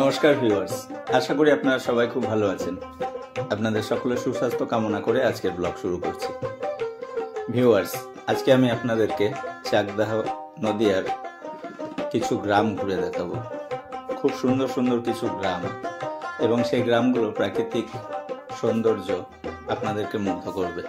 নমস্কার ভিউয়ার্স, আশা করি আপনারা সবাই খুব ভালো আছেন। আপনাদের সকলের সুস্বাস্থ্য কামনা করে আজকের ব্লগ শুরু করছি। ভিউয়ার্স, আজকে আমি আপনাদেরকে চাকদাহ নদিয়ার কিছু গ্রাম ঘুরে দেখাবো। খুব সুন্দর সুন্দর কিছু গ্রাম এবং সেই গ্রামগুলো প্রাকৃতিক সৌন্দর্য আপনাদেরকে মুগ্ধ করবে।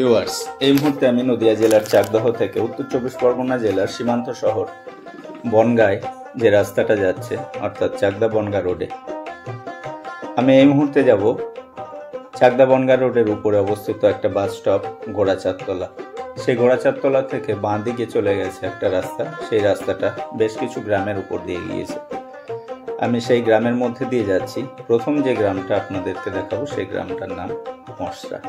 ভিউয়ার্স, এই মুহূর্তে আমি নদিয়া জেলার চাকদহ থেকে উত্তর চব্বিশ পরগনা জেলার সীমান্ত শহর বনগাঁয় যে রাস্তাটা যাচ্ছে, অর্থাৎ চাকদা বনগাঁ রোডে, আমি এই মুহূর্তে যাব। চাকদা বনগাঁ রোডের উপরে অবস্থিত একটা বাস স্টপ গোড়াচাঁদতলা। সেই গোড়াচাঁদতলা থেকে বাঁ দিকে চলে গেছে একটা রাস্তা। সেই রাস্তাটা বেশ কিছু গ্রামের উপর দিয়ে গিয়েছে। আমি সেই গ্রামের মধ্যে দিয়ে যাচ্ছি। প্রথম যে গ্রামটা আপনাদেরকে দেখাবো সেই গ্রামটার নাম মশরা।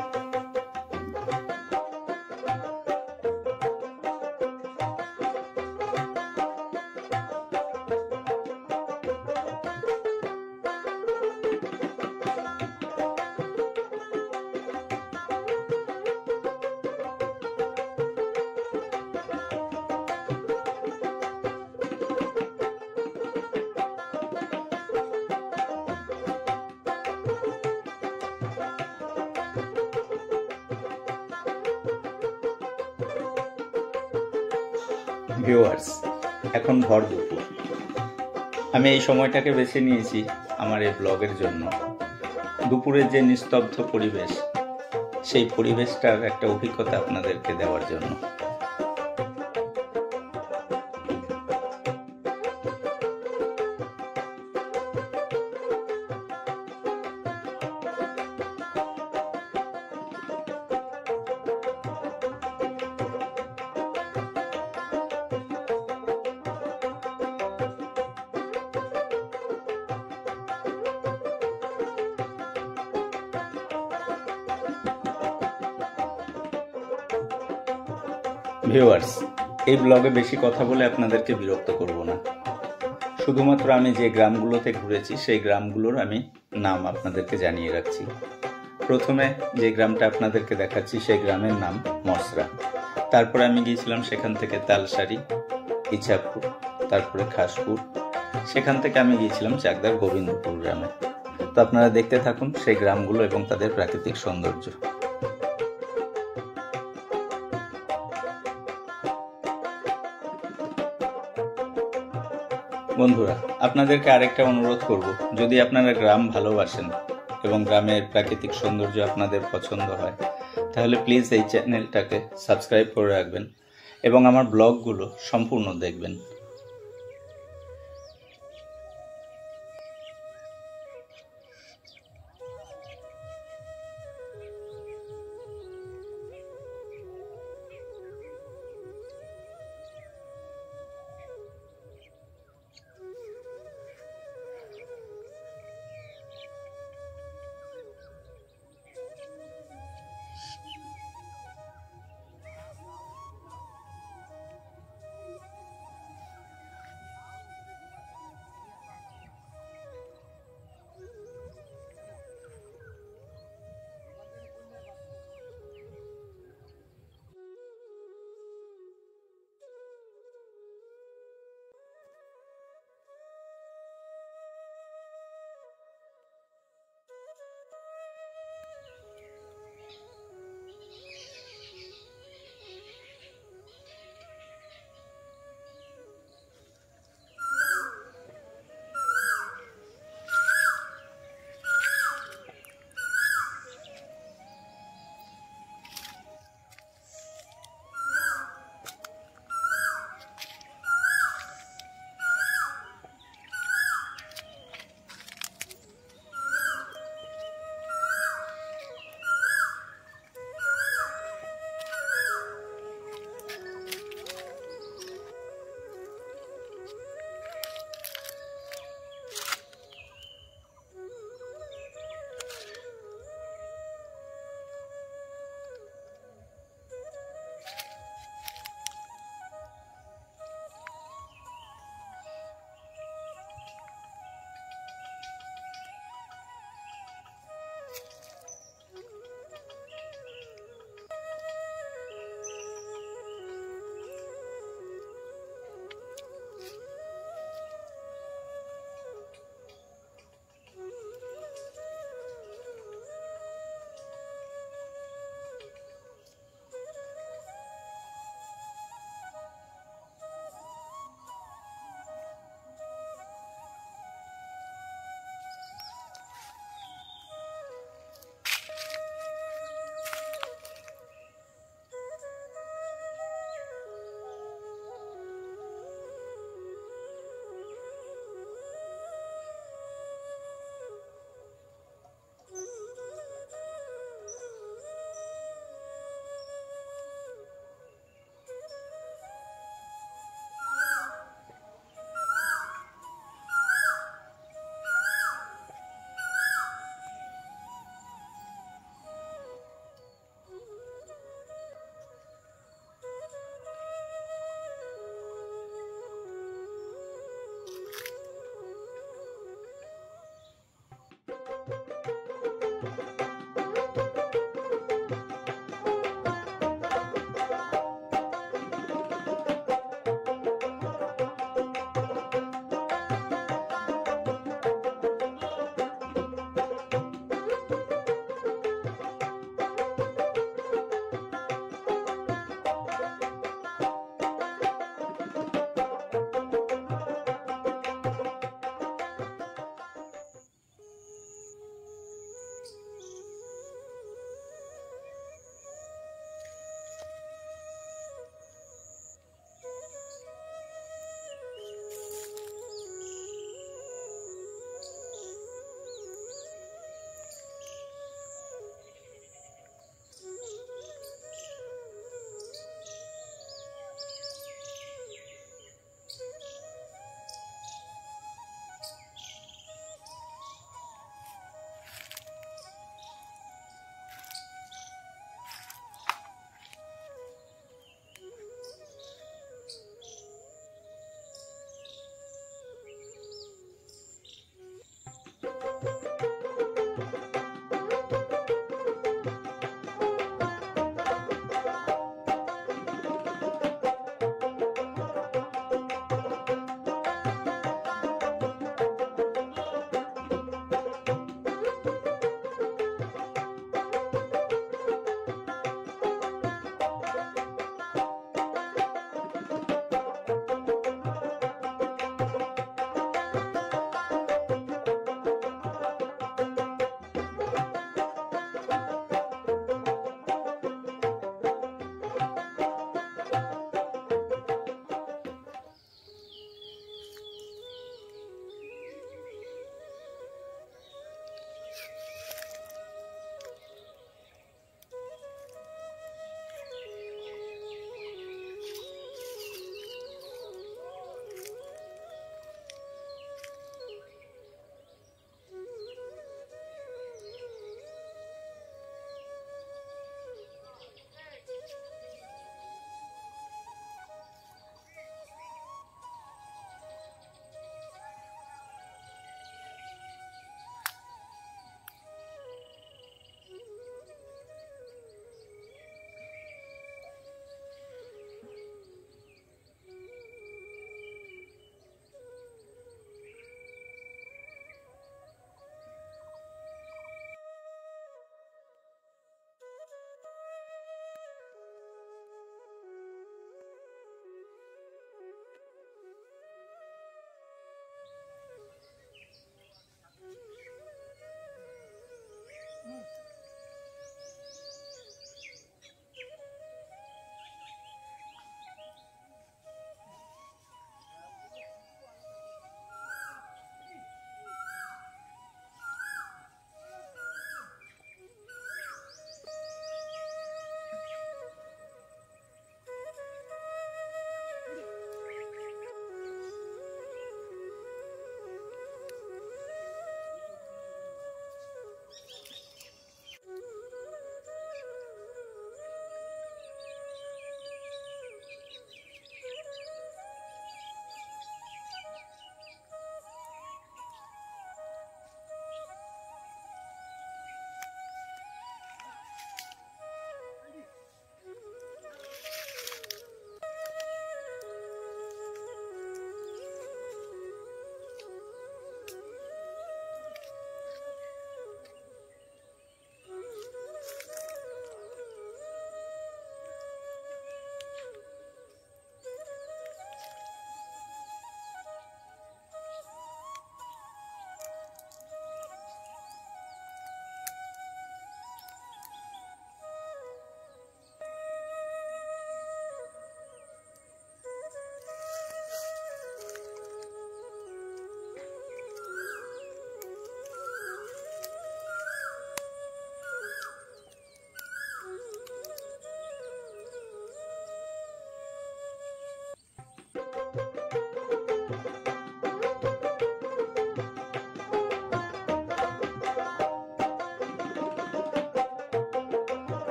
ভিউয়ার্স, এখন ভর দুপুর। আমি এই সময়টাকে বেছে নিয়েছি আমার এই ব্লগের জন্য। দুপুরের যে নিস্তব্ধ পরিবেশ, সেই পরিবেশটার একটা অভিজ্ঞতা আপনাদেরকে দেওয়ার জন্য। ভিউয়ার্স, এই ব্লগে বেশি কথা বলে আপনাদেরকে বিরক্ত করব না। শুধুমাত্র আমি যে গ্রামগুলোতে ঘুরেছি সেই গ্রামগুলোর আমি নাম আপনাদেরকে জানিয়ে রাখছি। প্রথমে যে গ্রামটা আপনাদেরকে দেখাচ্ছি সেই গ্রামের নাম মশরা। তারপরে আমি গিয়েছিলাম সেখান থেকে তালসারি, ইচ্ছাপুর, তারপরে খাসপুর। সেখান থেকে আমি গিয়েছিলাম চাকদার গোবিন্দপুর গ্রামে। তো আপনারা দেখতে থাকুন সেই গ্রামগুলো এবং তাদের প্রাকৃতিক সৌন্দর্য। বন্ধুরা, আপনাদেরকে আরেকটা অনুরোধ করব, যদি আপনারা গ্রাম ভালোবাসেন এবং গ্রামের প্রাকৃতিক সৌন্দর্য আপনাদের পছন্দ হয়, তাহলে প্লিজ এই চ্যানেলটাকে সাবস্ক্রাইব করে রাখবেন এবং আমার ব্লগগুলো সম্পূর্ণ দেখবেন।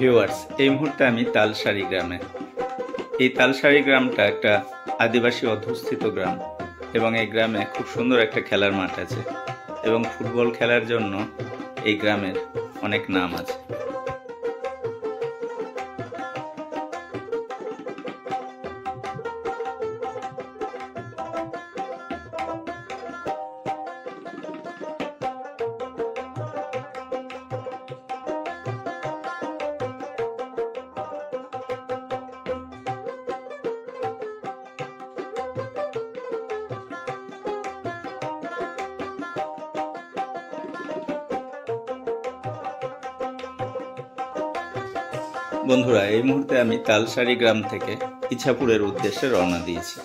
ভিউয়ার্স এই মুহূর্তে আমি তালসারি গ্রামে। এই তালসারি গ্রামটা একটা আদিবাসী অধ্যুষিত গ্রাম এবং এই গ্রামে খুব সুন্দর একটা খেলার মাঠ আছে এবং ফুটবল খেলার জন্য এই গ্রামের অনেক নাম আছে। বন্ধুরা এই মুহূর্তে আমি তালসারি গ্রাম থেকে ইছাপুরের উদ্দেশ্যে রওনা দিয়েছি।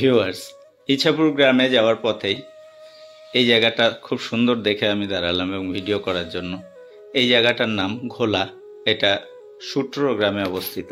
ভিউয়ার্স ইছাপুর গ্রামে যাওয়ার পথেই এই জায়গাটা খুব সুন্দর দেখে আমি দাঁড়ালাম এবং ভিডিও করার জন্য। এই জায়গাটার নাম ঘোলা, এটা সূত্র গ্রামে অবস্থিত।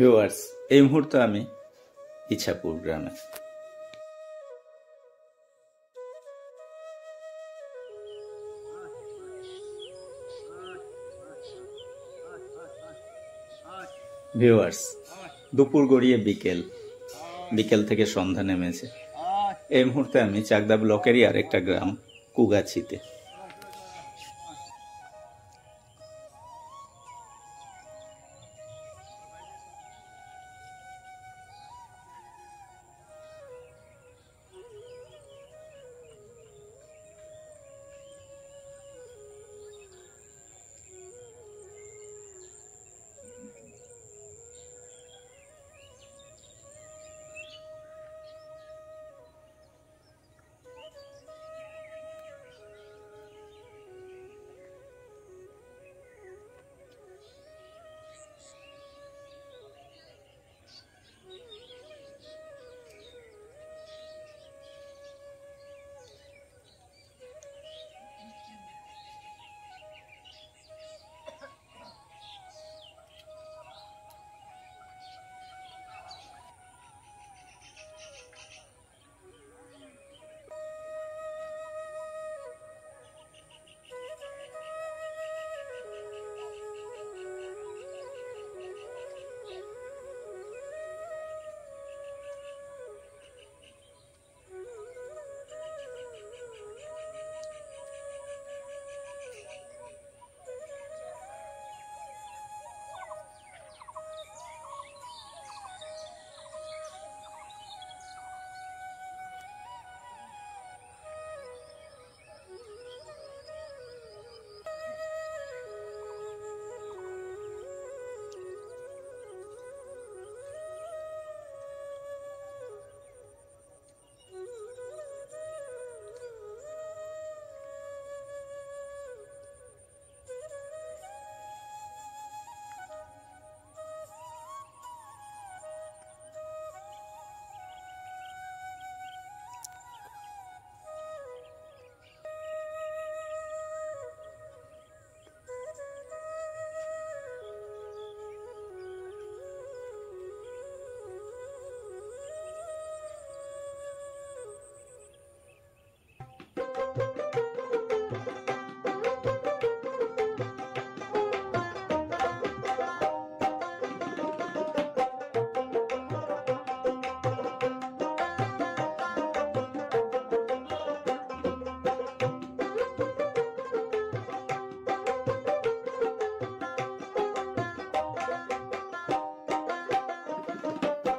ভিউয়ার্স এই মুহূর্তে আমি ইছাপুর গ্রামে। ভিউয়ার্স দুপুর গড়িয়ে বিকেল থেকে সন্ধ্যা নেমেছে। এই মুহূর্তে আমি চাকদা ব্লকেরই আরেকটা গ্রাম কুগাছিতে।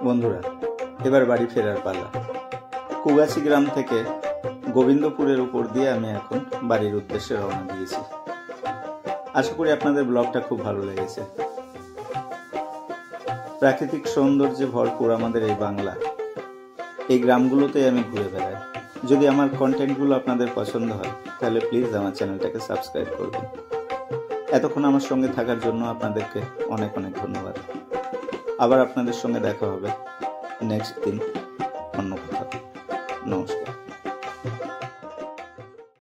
বন্ধুরা এবার বাড়ি ফেরার পালা। কুগাছি গ্রাম থেকে গোবিন্দপুরের উপর দিয়ে আমি এখন বাড়ির উদ্দেশ্যে রওনা দিয়েছি। আশা করি আপনাদের ব্লগটা খুব ভালো লেগেছে। প্রাকৃতিক সৌন্দর্যে ভরপুর আমাদের এই বাংলা, এই গ্রামগুলোতে আমি ঘুরে বেড়াই। যদি আমার কন্টেন্টগুলো আপনাদের পছন্দ হয় তাহলে প্লিজ আমার চ্যানেলটাকে সাবস্ক্রাইব করবেন। এতক্ষণ আমার সঙ্গে থাকার জন্য আপনাদেরকে অনেক অনেক ধন্যবাদ। আবার আপনাদের সঙ্গে দেখা হবে নেক্সট দিন অন্য কোথাও। নমস্কার।